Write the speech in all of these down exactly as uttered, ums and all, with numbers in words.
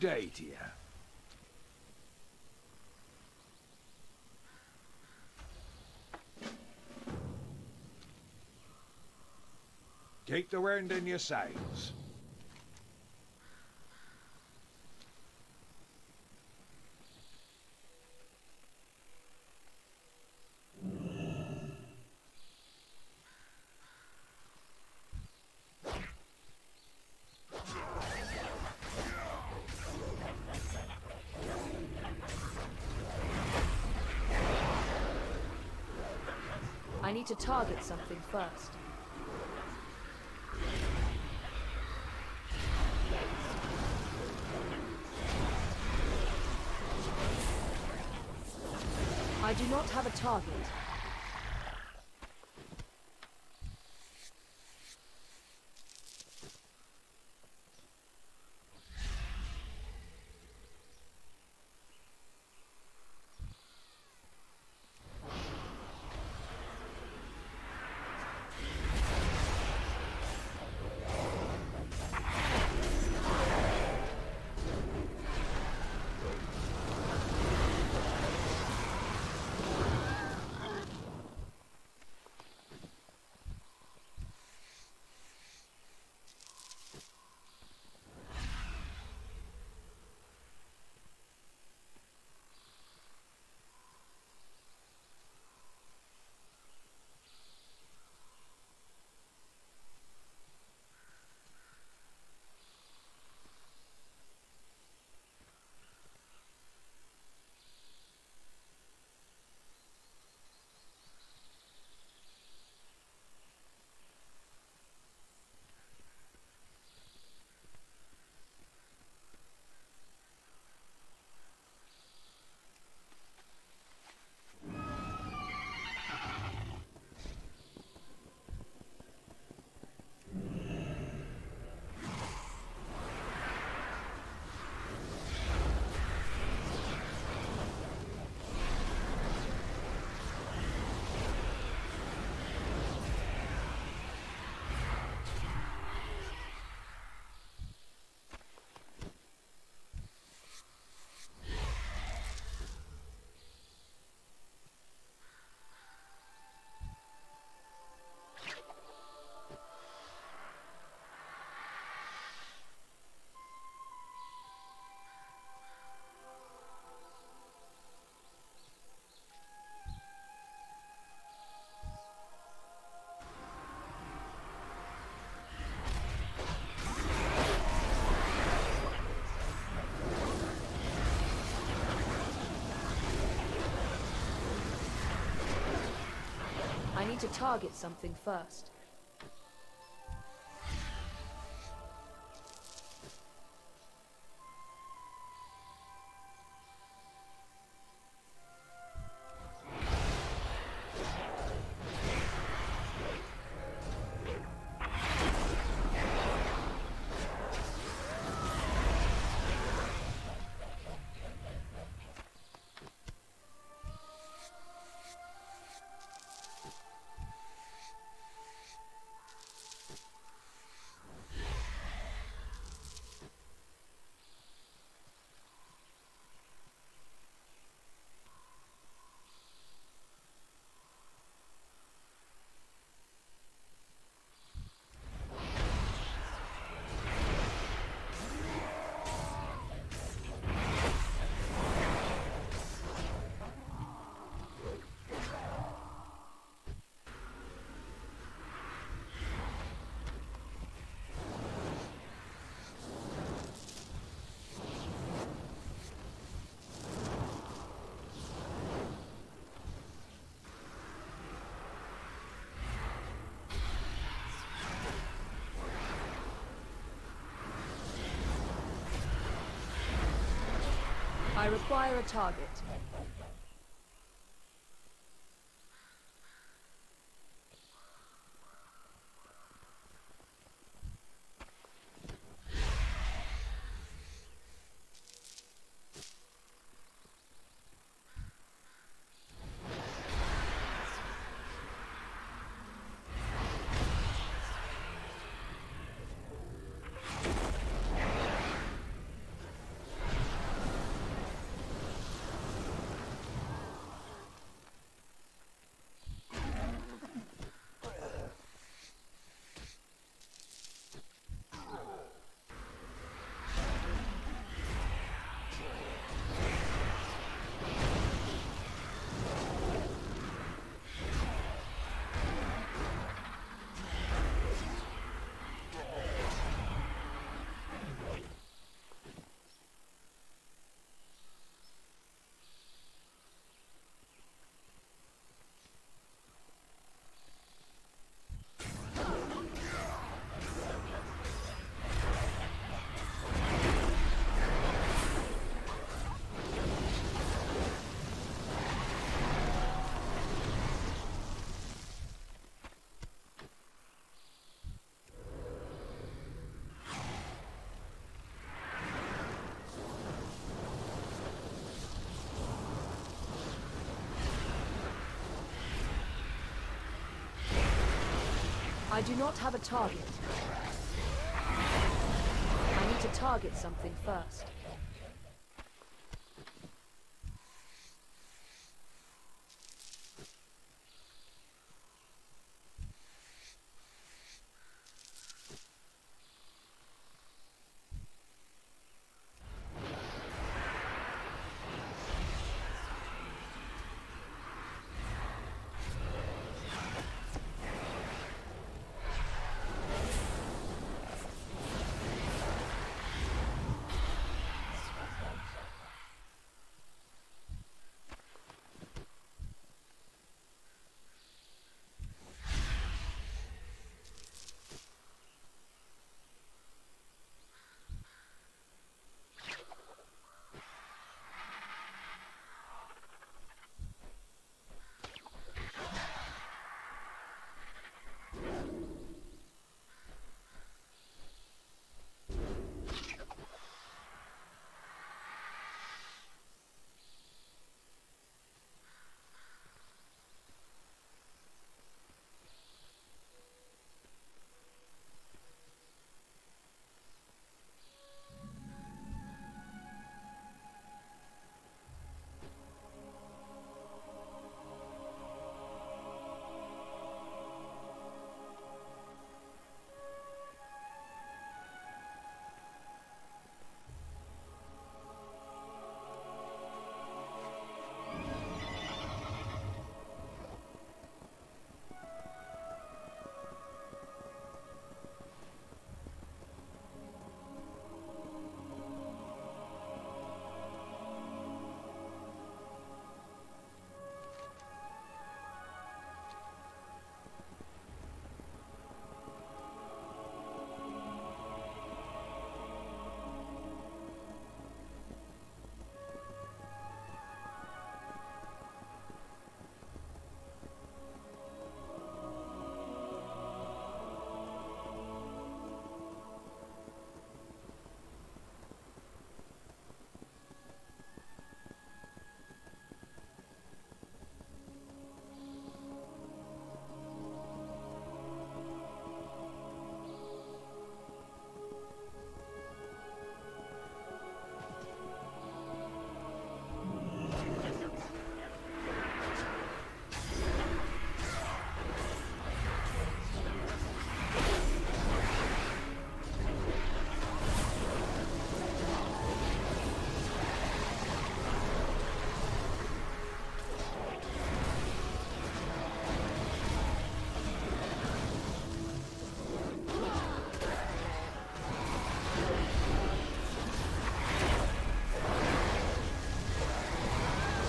Good day to you. Keep the wind in your sails. I need to target something first. I do not have a target. I need to target something first. I require a target. I do not have a target. I need to target something first.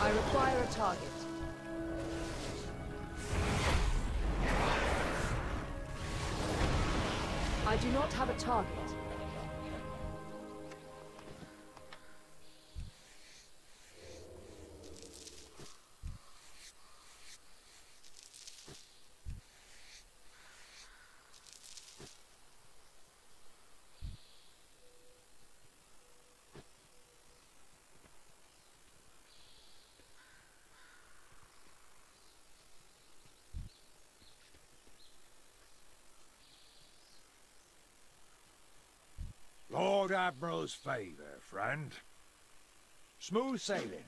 I require a target. I do not have a target. Lord Admiral's favor, friend. Smooth sailing.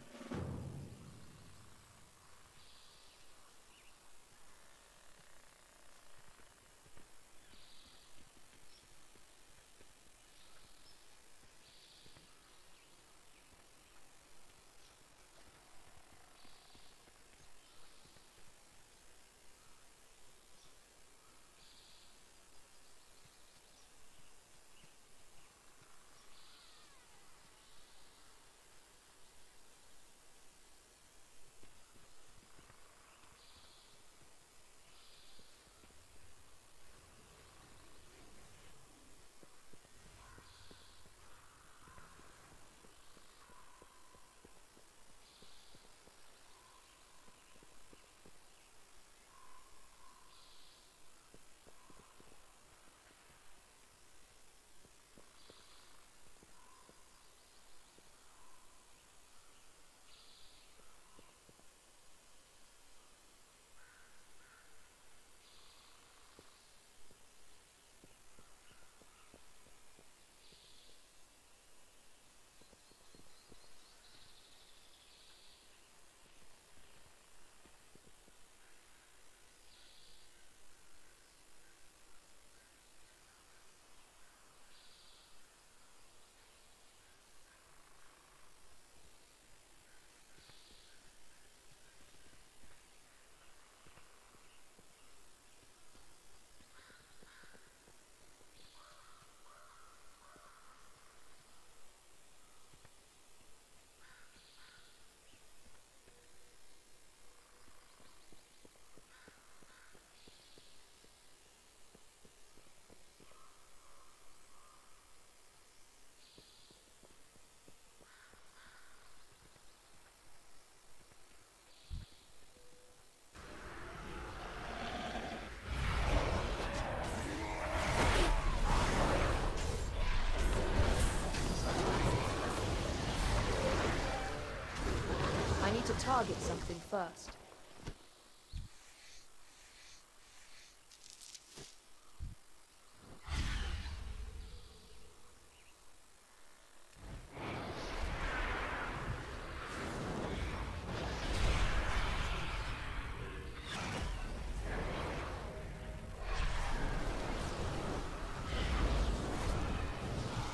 need to target something first.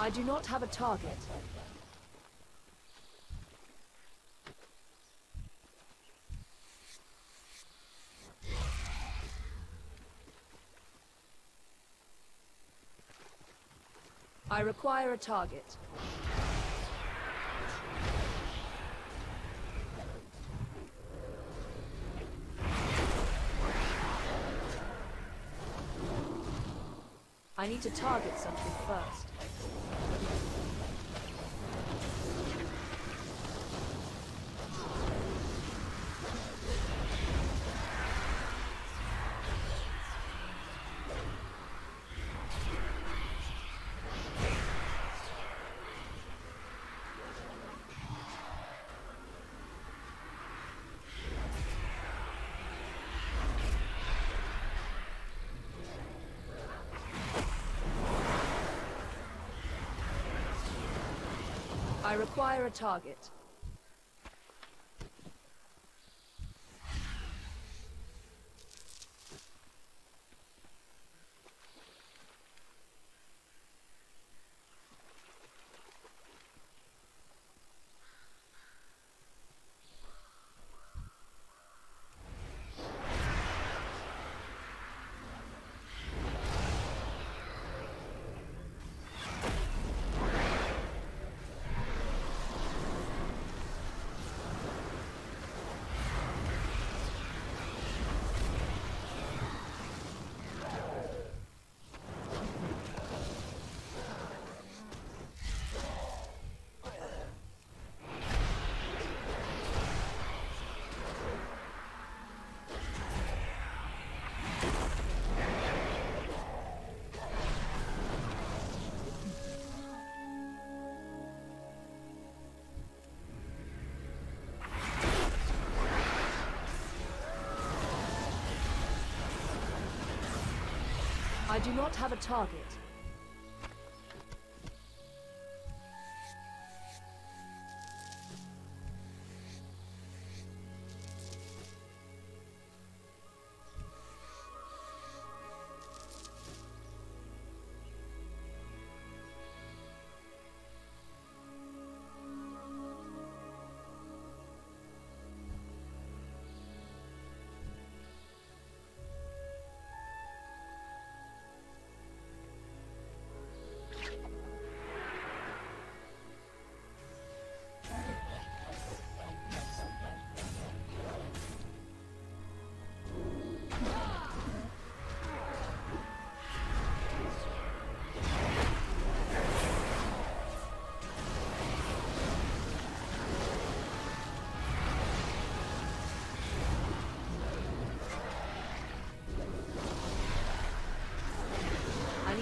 I do not have a target. I require a target. I need to target something first. I require a target. I do not have a target.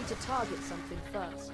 To target something first.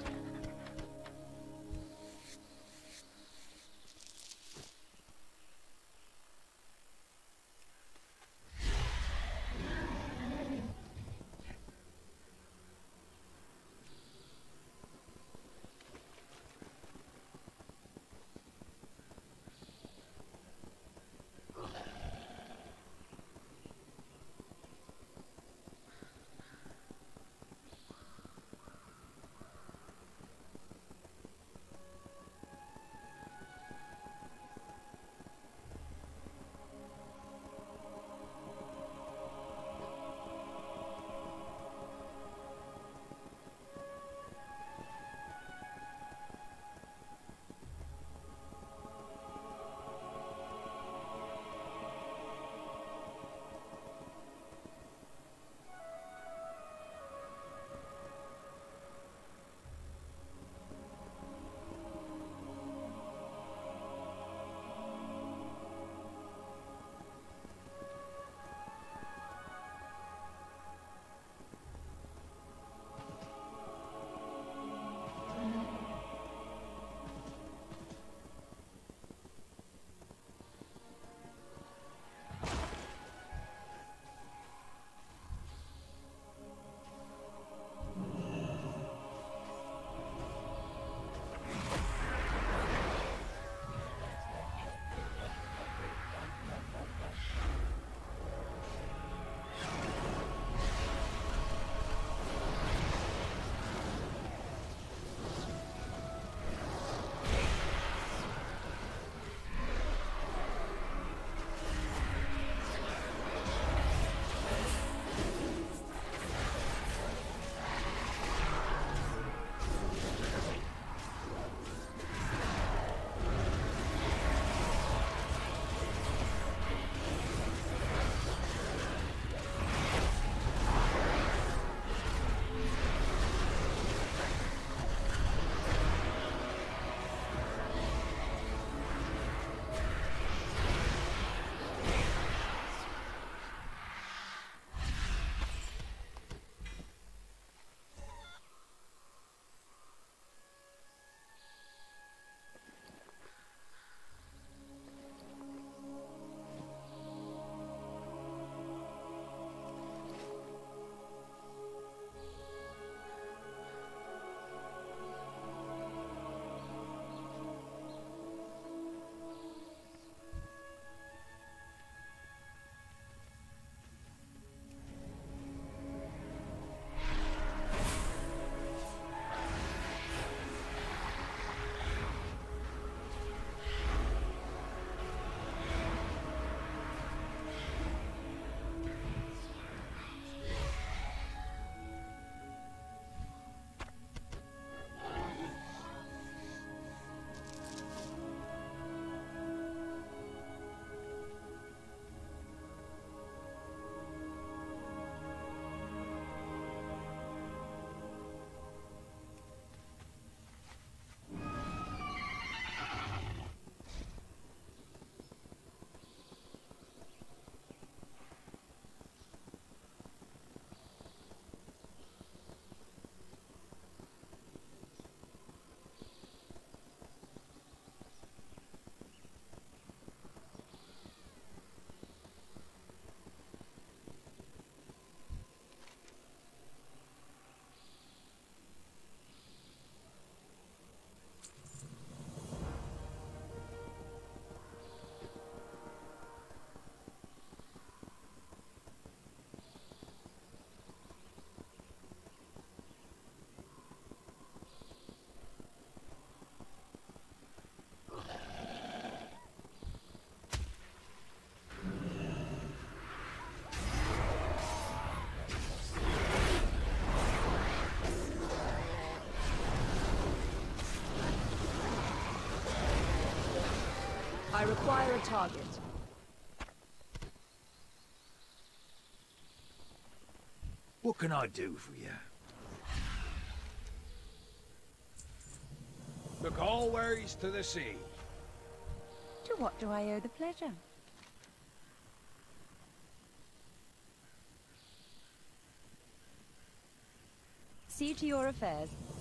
Acquire a target. What can I do for you? Look always to the sea. To what do I owe the pleasure? See to your affairs.